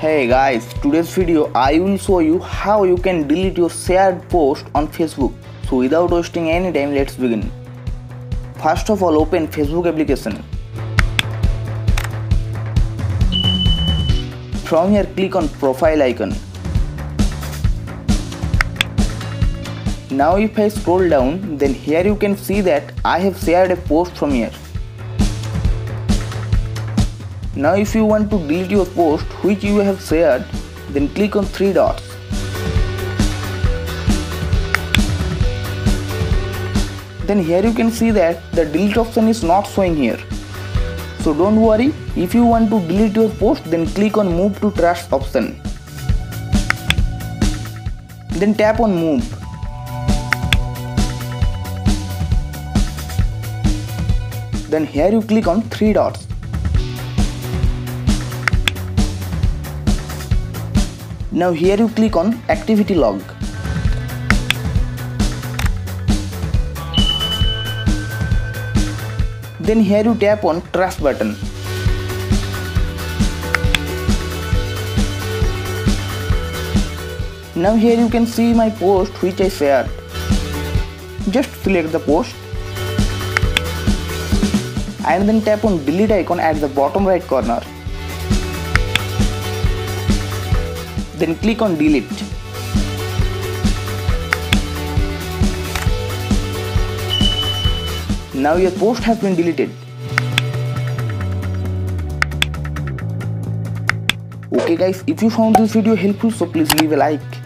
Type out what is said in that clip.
Hey guys, today's video I will show you how you can delete your shared post on Facebook. So without wasting any time, let's begin. First of all, open Facebook application. From here, click on profile icon. Now if I scroll down, then here you can see that I have shared a post from here. Now if you want to delete your post which you have shared, then click on 3 dots. Then here you can see that the delete option is not showing here. So don't worry, if you want to delete your post, then click on move to trash option. Then tap on move. Then here you click on 3 dots. Now here you click on activity log. Then here you tap on trash button. Now here you can see my post which I shared. Just select the post and then tap on delete icon at the bottom right corner. Then click on delete. Now your post has been deleted. Okay guys, if you found this video helpful, so please leave a like.